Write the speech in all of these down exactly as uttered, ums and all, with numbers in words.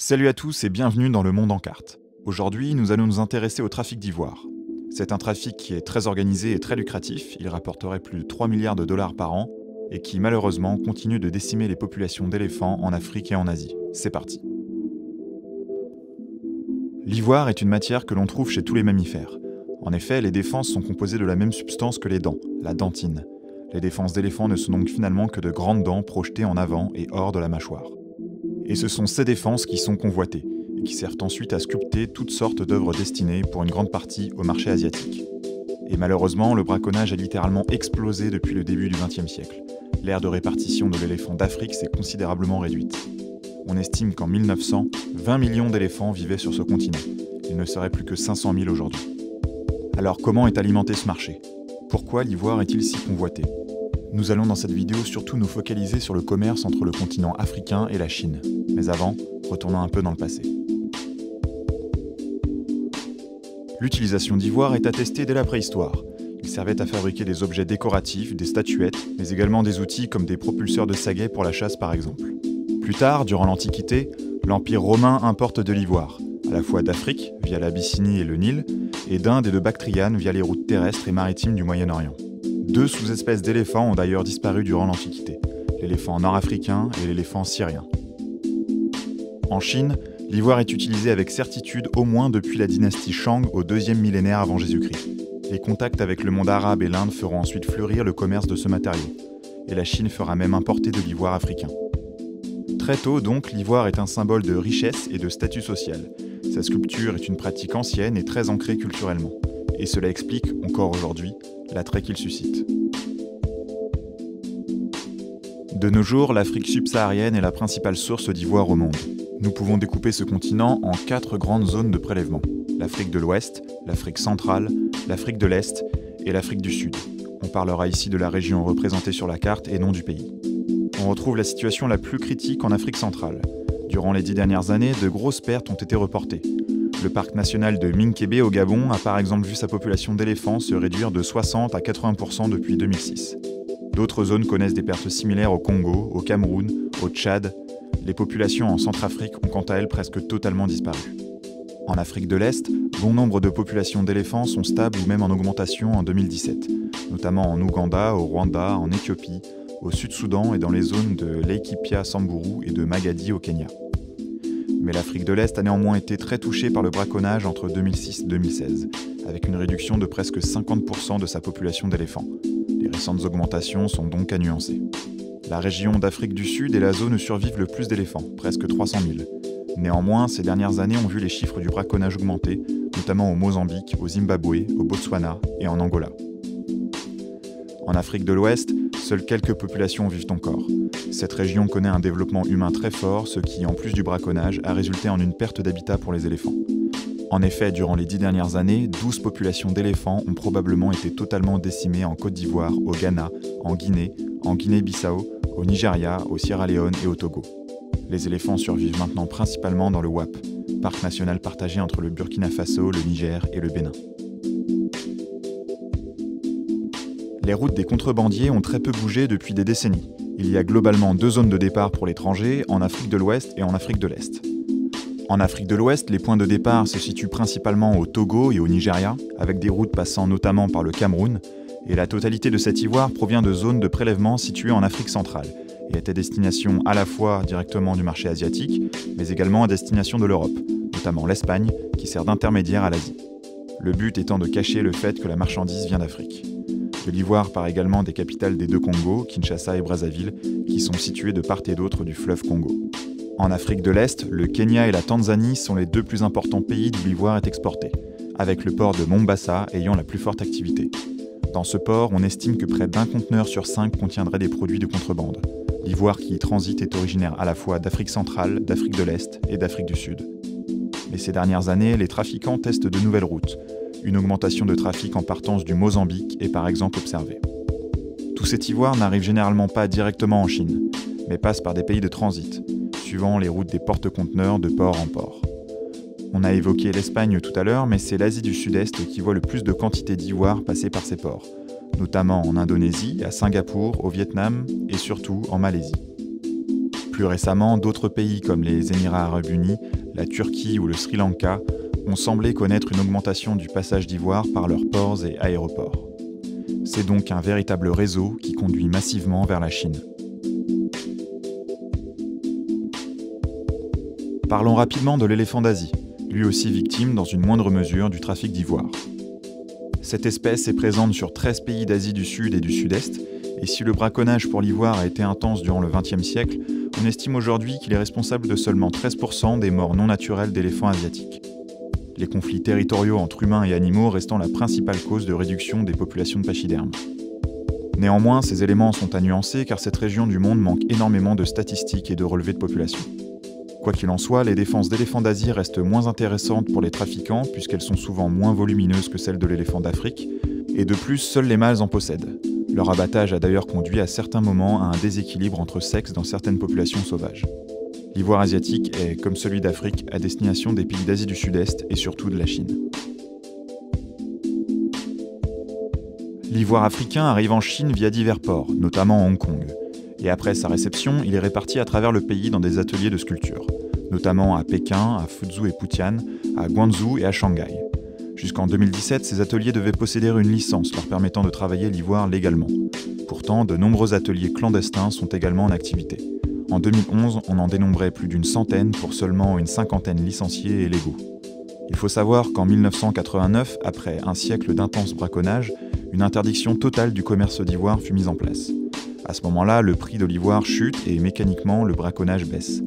Salut à tous et bienvenue dans le Monde en Carte. Aujourd'hui, nous allons nous intéresser au trafic d'ivoire. C'est un trafic qui est très organisé et très lucratif, il rapporterait plus de trois milliards de dollars par an, et qui malheureusement continue de décimer les populations d'éléphants en Afrique et en Asie. C'est parti. L'ivoire est une matière que l'on trouve chez tous les mammifères. En effet, les défenses sont composées de la même substance que les dents, la dentine. Les défenses d'éléphants ne sont donc finalement que de grandes dents projetées en avant et hors de la mâchoire. Et ce sont ces défenses qui sont convoitées, et qui servent ensuite à sculpter toutes sortes d'œuvres destinées, pour une grande partie, au marché asiatique. Et malheureusement, le braconnage a littéralement explosé depuis le début du vingtième siècle. L'aire de répartition de l'éléphant d'Afrique s'est considérablement réduite. On estime qu'en mille neuf cents, vingt millions d'éléphants vivaient sur ce continent. Il ne serait plus que cinq cent mille aujourd'hui. Alors comment est alimenté ce marché? Pourquoi l'ivoire est-il si convoité? Nous allons dans cette vidéo surtout nous focaliser sur le commerce entre le continent africain et la Chine. Mais avant, retournons un peu dans le passé. L'utilisation d'ivoire est attestée dès la préhistoire. Il servait à fabriquer des objets décoratifs, des statuettes, mais également des outils comme des propulseurs de sagaie pour la chasse par exemple. Plus tard, durant l'Antiquité, l'Empire romain importe de l'ivoire, à la fois d'Afrique, via l'Abyssinie et le Nil, et d'Inde et de Bactriane via les routes terrestres et maritimes du Moyen-Orient. Deux sous-espèces d'éléphants ont d'ailleurs disparu durant l'Antiquité, l'éléphant nord-africain et l'éléphant syrien. En Chine, l'ivoire est utilisé avec certitude au moins depuis la dynastie Shang au deuxième millénaire avant Jésus-Christ. Les contacts avec le monde arabe et l'Inde feront ensuite fleurir le commerce de ce matériau, et la Chine fera même importer de l'ivoire africain. Très tôt donc, l'ivoire est un symbole de richesse et de statut social. Sa sculpture est une pratique ancienne et très ancrée culturellement, et cela explique, encore aujourd'hui, l'attrait qu'il suscite. De nos jours, l'Afrique subsaharienne est la principale source d'ivoire au monde. Nous pouvons découper ce continent en quatre grandes zones de prélèvement. L'Afrique de l'Ouest, l'Afrique centrale, l'Afrique de l'Est et l'Afrique du Sud. On parlera ici de la région représentée sur la carte et non du pays. On retrouve la situation la plus critique en Afrique centrale. Durant les dix dernières années, de grosses pertes ont été reportées. Le parc national de Minkébé au Gabon a par exemple vu sa population d'éléphants se réduire de soixante à quatre-vingts pour cent depuis deux mille six. D'autres zones connaissent des pertes similaires au Congo, au Cameroun, au Tchad. Les populations en Centrafrique ont quant à elles presque totalement disparu. En Afrique de l'Est, bon nombre de populations d'éléphants sont stables ou même en augmentation en deux mille dix-sept, notamment en Ouganda, au Rwanda, en Éthiopie, au Sud-Soudan et dans les zones de Leikipia-Samburu et de Magadi au Kenya. Mais l'Afrique de l'Est a néanmoins été très touchée par le braconnage entre deux mille six et deux mille seize, avec une réduction de presque cinquante pour cent de sa population d'éléphants. Les récentes augmentations sont donc à nuancer. La région d'Afrique du Sud est la zone où survivent le plus d'éléphants, presque trois cent mille. Néanmoins, ces dernières années ont vu les chiffres du braconnage augmenter, notamment au Mozambique, au Zimbabwe, au Botswana et en Angola. En Afrique de l'Ouest, seules quelques populations vivent encore. Cette région connaît un développement humain très fort, ce qui, en plus du braconnage, a résulté en une perte d'habitat pour les éléphants. En effet, durant les dix dernières années, douze populations d'éléphants ont probablement été totalement décimées en Côte d'Ivoire, au Ghana, en Guinée, en Guinée-Bissau, au Nigeria, au Sierra Leone et au Togo. Les éléphants survivent maintenant principalement dans le W A P, parc national partagé entre le Burkina Faso, le Niger et le Bénin. Les routes des contrebandiers ont très peu bougé depuis des décennies. Il y a globalement deux zones de départ pour l'étranger, en Afrique de l'Ouest et en Afrique de l'Est. En Afrique de l'Ouest, les points de départ se situent principalement au Togo et au Nigeria, avec des routes passant notamment par le Cameroun, et la totalité de cet ivoire provient de zones de prélèvement situées en Afrique centrale, et est à destination à la fois directement du marché asiatique, mais également à destination de l'Europe, notamment l'Espagne, qui sert d'intermédiaire à l'Asie. Le but étant de cacher le fait que la marchandise vient d'Afrique. De l'ivoire part également des capitales des deux Congos, Kinshasa et Brazzaville, qui sont situées de part et d'autre du fleuve Congo. En Afrique de l'Est, le Kenya et la Tanzanie sont les deux plus importants pays d'où l'ivoire est exporté, avec le port de Mombasa ayant la plus forte activité. Dans ce port, on estime que près d'un conteneur sur cinq contiendrait des produits de contrebande. L'ivoire qui y transite est originaire à la fois d'Afrique centrale, d'Afrique de l'Est et d'Afrique du Sud. Mais ces dernières années, les trafiquants testent de nouvelles routes. Une augmentation de trafic en partance du Mozambique est par exemple observée. Tout cet ivoire n'arrive généralement pas directement en Chine, mais passe par des pays de transit, suivant les routes des porte-conteneurs de port en port. On a évoqué l'Espagne tout à l'heure, mais c'est l'Asie du Sud-Est qui voit le plus de quantité d'ivoire passer par ses ports, notamment en Indonésie, à Singapour, au Vietnam et surtout en Malaisie. Plus récemment, d'autres pays comme les Émirats arabes unis, la Turquie ou le Sri Lanka ont semblé connaître une augmentation du passage d'ivoire par leurs ports et aéroports. C'est donc un véritable réseau qui conduit massivement vers la Chine. Parlons rapidement de l'éléphant d'Asie, lui aussi victime dans une moindre mesure du trafic d'ivoire. Cette espèce est présente sur treize pays d'Asie du Sud et du Sud-Est, et si le braconnage pour l'ivoire a été intense durant le vingtième siècle, on estime aujourd'hui qu'il est responsable de seulement treize pour cent des morts non naturelles d'éléphants asiatiques. Les conflits territoriaux entre humains et animaux restant la principale cause de réduction des populations de pachydermes. Néanmoins, ces éléments sont à nuancer car cette région du monde manque énormément de statistiques et de relevés de population. Quoi qu'il en soit, les défenses d'éléphants d'Asie restent moins intéressantes pour les trafiquants puisqu'elles sont souvent moins volumineuses que celles de l'éléphant d'Afrique, et de plus, seuls les mâles en possèdent. Leur abattage a d'ailleurs conduit à certains moments à un déséquilibre entre sexes dans certaines populations sauvages. L'ivoire asiatique est, comme celui d'Afrique, à destination des pays d'Asie du Sud-Est et surtout de la Chine. L'ivoire africain arrive en Chine via divers ports, notamment Hong Kong. Et après sa réception, il est réparti à travers le pays dans des ateliers de sculpture, notamment à Pékin, à Fuzhou et Putian, à Guangzhou et à Shanghai. Jusqu'en deux mille dix-sept, ces ateliers devaient posséder une licence leur permettant de travailler l'ivoire légalement. Pourtant, de nombreux ateliers clandestins sont également en activité. En deux mille onze, on en dénombrait plus d'une centaine pour seulement une cinquantaine licenciés et légaux. Il faut savoir qu'en mille neuf cent quatre-vingt-neuf, après un siècle d'intense braconnage, une interdiction totale du commerce d'ivoire fut mise en place. À ce moment-là, le prix de l'ivoire chute et mécaniquement le braconnage baisse.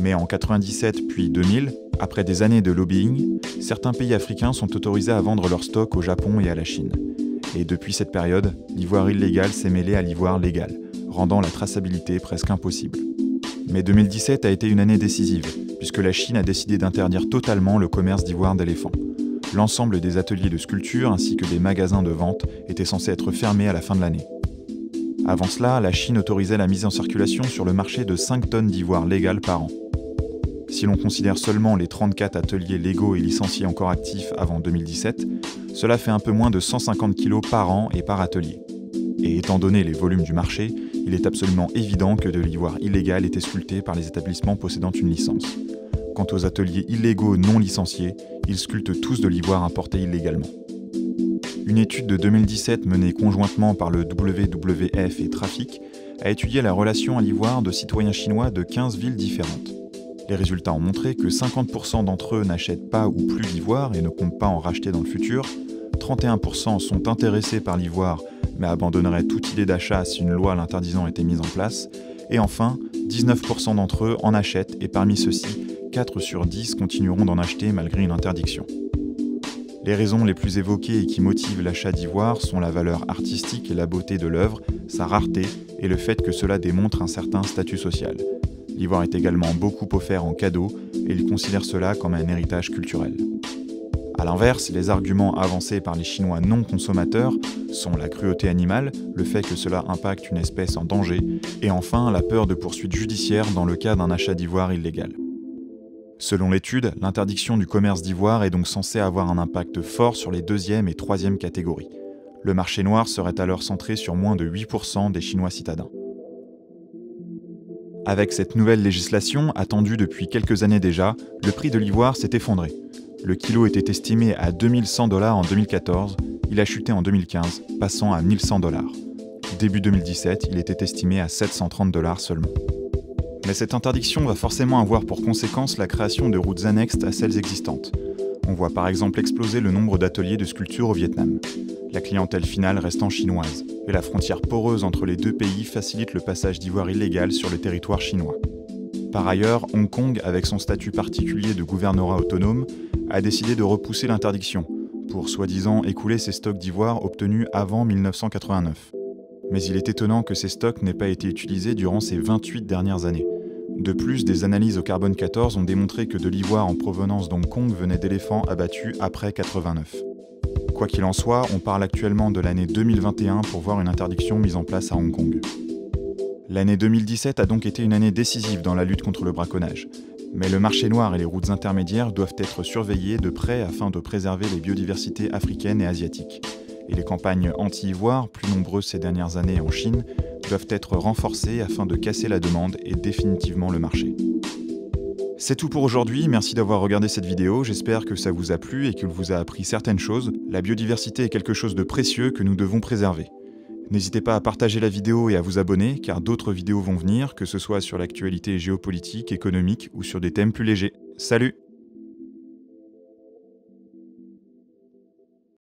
Mais en mille neuf cent quatre-vingt-dix-sept puis deux mille, après des années de lobbying, certains pays africains sont autorisés à vendre leurs stocks au Japon et à la Chine. Et depuis cette période, l'ivoire illégal s'est mêlé à l'ivoire légal, rendant la traçabilité presque impossible. Mais deux mille dix-sept a été une année décisive, puisque la Chine a décidé d'interdire totalement le commerce d'ivoire d'éléphant. L'ensemble des ateliers de sculpture ainsi que des magasins de vente étaient censés être fermés à la fin de l'année. Avant cela, la Chine autorisait la mise en circulation sur le marché de cinq tonnes d'ivoire légal par an. Si l'on considère seulement les trente-quatre ateliers légaux et licenciés encore actifs avant deux mille dix-sept, cela fait un peu moins de cent cinquante kilos par an et par atelier. Et étant donné les volumes du marché, il est absolument évident que de l'ivoire illégal était sculpté par les établissements possédant une licence. Quant aux ateliers illégaux non licenciés, ils sculptent tous de l'ivoire importé illégalement. Une étude de deux mille dix-sept menée conjointement par le W W F et Trafic a étudié la relation à l'ivoire de citoyens chinois de quinze villes différentes. Les résultats ont montré que cinquante pour cent d'entre eux n'achètent pas ou plus d'ivoire et ne comptent pas en racheter dans le futur, trente et un pour cent sont intéressés par l'ivoire mais abandonneraient toute idée d'achat si une loi l'interdisant était mise en place, et enfin, dix-neuf pour cent d'entre eux en achètent et parmi ceux-ci, quatre sur dix continueront d'en acheter malgré une interdiction. Les raisons les plus évoquées et qui motivent l'achat d'ivoire sont la valeur artistique et la beauté de l'œuvre, sa rareté et le fait que cela démontre un certain statut social. L'ivoire est également beaucoup offert en cadeau et ils considèrent cela comme un héritage culturel. A l'inverse, les arguments avancés par les Chinois non consommateurs sont la cruauté animale, le fait que cela impacte une espèce en danger, et enfin la peur de poursuites judiciaires dans le cas d'un achat d'ivoire illégal. Selon l'étude, l'interdiction du commerce d'ivoire est donc censée avoir un impact fort sur les deuxième et troisième catégories. Le marché noir serait alors centré sur moins de huit pour cent des Chinois citadins. Avec cette nouvelle législation, attendue depuis quelques années déjà, le prix de l'ivoire s'est effondré. Le kilo était estimé à deux mille cent dollars en deux mille quatorze, il a chuté en deux mille quinze, passant à mille cent dollars. Début deux mille dix-sept, il était estimé à sept cent trente dollars seulement. Mais cette interdiction va forcément avoir pour conséquence la création de routes annexes à celles existantes. On voit par exemple exploser le nombre d'ateliers de sculpture au Vietnam, la clientèle finale restant chinoise, et la frontière poreuse entre les deux pays facilite le passage d'ivoire illégal sur le territoire chinois. Par ailleurs, Hong Kong, avec son statut particulier de gouvernorat autonome, a décidé de repousser l'interdiction, pour soi-disant écouler ses stocks d'ivoire obtenus avant mille neuf cent quatre-vingt-neuf. Mais il est étonnant que ces stocks n'aient pas été utilisés durant ces vingt-huit dernières années. De plus, des analyses au carbone quatorze ont démontré que de l'ivoire en provenance d'Hong Kong venait d'éléphants abattus après quatre-vingt-neuf. Quoi qu'il en soit, on parle actuellement de l'année deux mille vingt et un pour voir une interdiction mise en place à Hong Kong. L'année deux mille dix-sept a donc été une année décisive dans la lutte contre le braconnage. Mais le marché noir et les routes intermédiaires doivent être surveillés de près afin de préserver les biodiversités africaines et asiatiques. Et les campagnes anti-ivoire, plus nombreuses ces dernières années en Chine, doivent être renforcées afin de casser la demande et définitivement le marché. C'est tout pour aujourd'hui, merci d'avoir regardé cette vidéo, j'espère que ça vous a plu et qu'elle vous a appris certaines choses. La biodiversité est quelque chose de précieux que nous devons préserver. N'hésitez pas à partager la vidéo et à vous abonner, car d'autres vidéos vont venir, que ce soit sur l'actualité géopolitique, économique ou sur des thèmes plus légers. Salut!